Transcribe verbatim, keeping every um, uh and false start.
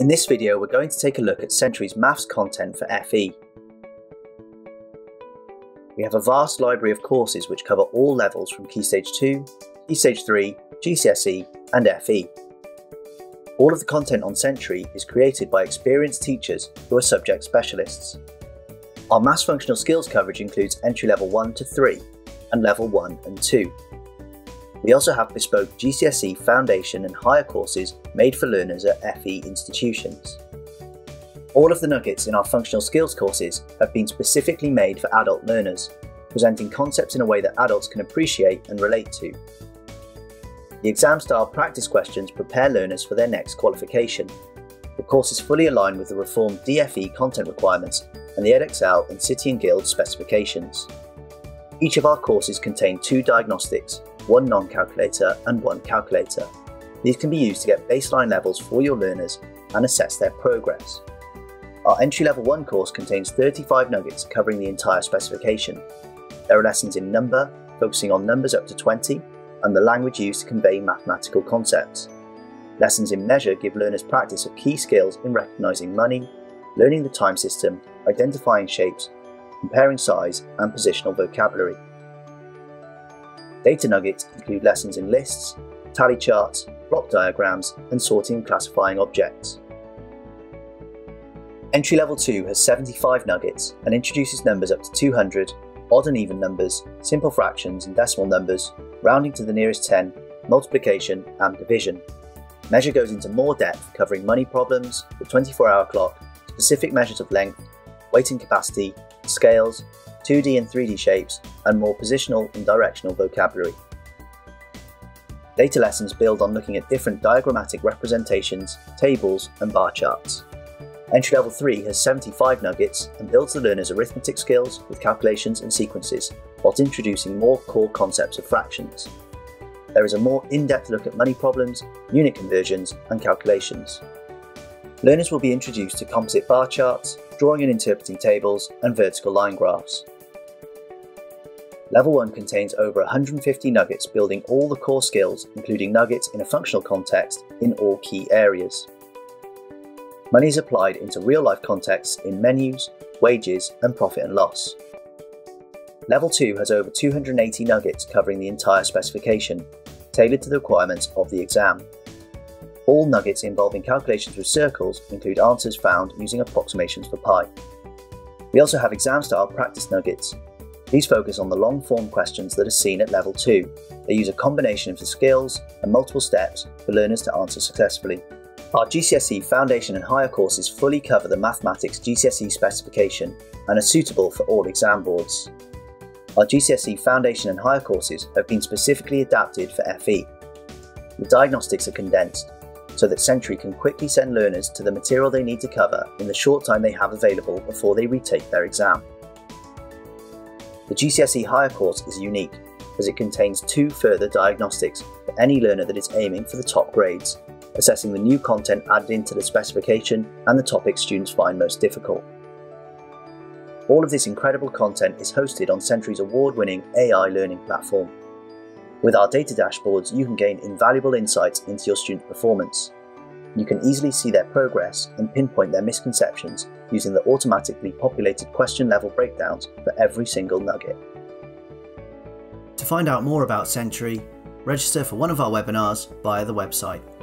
In this video, we're going to take a look at Century's maths content for F E. We have a vast library of courses which cover all levels from Key Stage two, Key Stage three, G C S E and F E. All of the content on Century is created by experienced teachers who are subject specialists. Our maths functional skills coverage includes entry level one to three and level one and two. We also have bespoke G C S E foundation and higher courses made for learners at F E institutions. All of the nuggets in our functional skills courses have been specifically made for adult learners, presenting concepts in a way that adults can appreciate and relate to. The exam-style practice questions prepare learners for their next qualification. The courses fully align with the reformed D F E content requirements and the Edexcel and City and Guilds specifications. Each of our courses contain two diagnostics, one non-calculator and one calculator. These can be used to get baseline levels for your learners and assess their progress. Our entry level one course contains thirty-five nuggets covering the entire specification. There are lessons in number, focusing on numbers up to twenty, and the language used to convey mathematical concepts. Lessons in measure give learners practice of key skills in recognising money, learning the time system, identifying shapes, comparing size and positional vocabulary. Data nuggets include lessons in lists, tally charts, block diagrams, and sorting and classifying objects. Entry Level two has seventy-five nuggets and introduces numbers up to two hundred, odd and even numbers, simple fractions and decimal numbers, rounding to the nearest ten, multiplication and division. Measure goes into more depth, covering money problems, the twenty-four hour clock, specific measures of length, weight and capacity, scales, two D and three D shapes, and more positional and directional vocabulary. Data lessons build on looking at different diagrammatic representations, tables, and bar charts. Entry Level three has seventy-five nuggets and builds the learner's arithmetic skills with calculations and sequences, whilst introducing more core concepts of fractions. There is a more in-depth look at money problems, unit conversions, and calculations. Learners will be introduced to composite bar charts, drawing and interpreting tables, and vertical line graphs. Level one contains over one hundred fifty nuggets building all the core skills, including nuggets in a functional context in all key areas. Money is applied into real-life contexts in menus, wages, and profit and loss. Level two has over two hundred eighty nuggets covering the entire specification, tailored to the requirements of the exam. All nuggets involving calculations with circles include answers found using approximations for pi. We also have exam-style practice nuggets. These focus on the long-form questions that are seen at level two. They use a combination of the skills and multiple steps for learners to answer successfully. Our G C S E Foundation and Higher courses fully cover the Mathematics G C S E specification and are suitable for all exam boards. Our G C S E Foundation and Higher courses have been specifically adapted for F E. The diagnostics are condensed, so that Century can quickly send learners to the material they need to cover in the short time they have available before they retake their exam. The G C S E Higher course is unique, as it contains two further diagnostics for any learner that is aiming for the top grades, assessing the new content added into the specification and the topics students find most difficult. All of this incredible content is hosted on Century's award-winning A I learning platform. With our data dashboards, you can gain invaluable insights into your student performance. You can easily see their progress and pinpoint their misconceptions using the automatically populated question level breakdowns for every single nugget. To find out more about Century, register for one of our webinars via the website.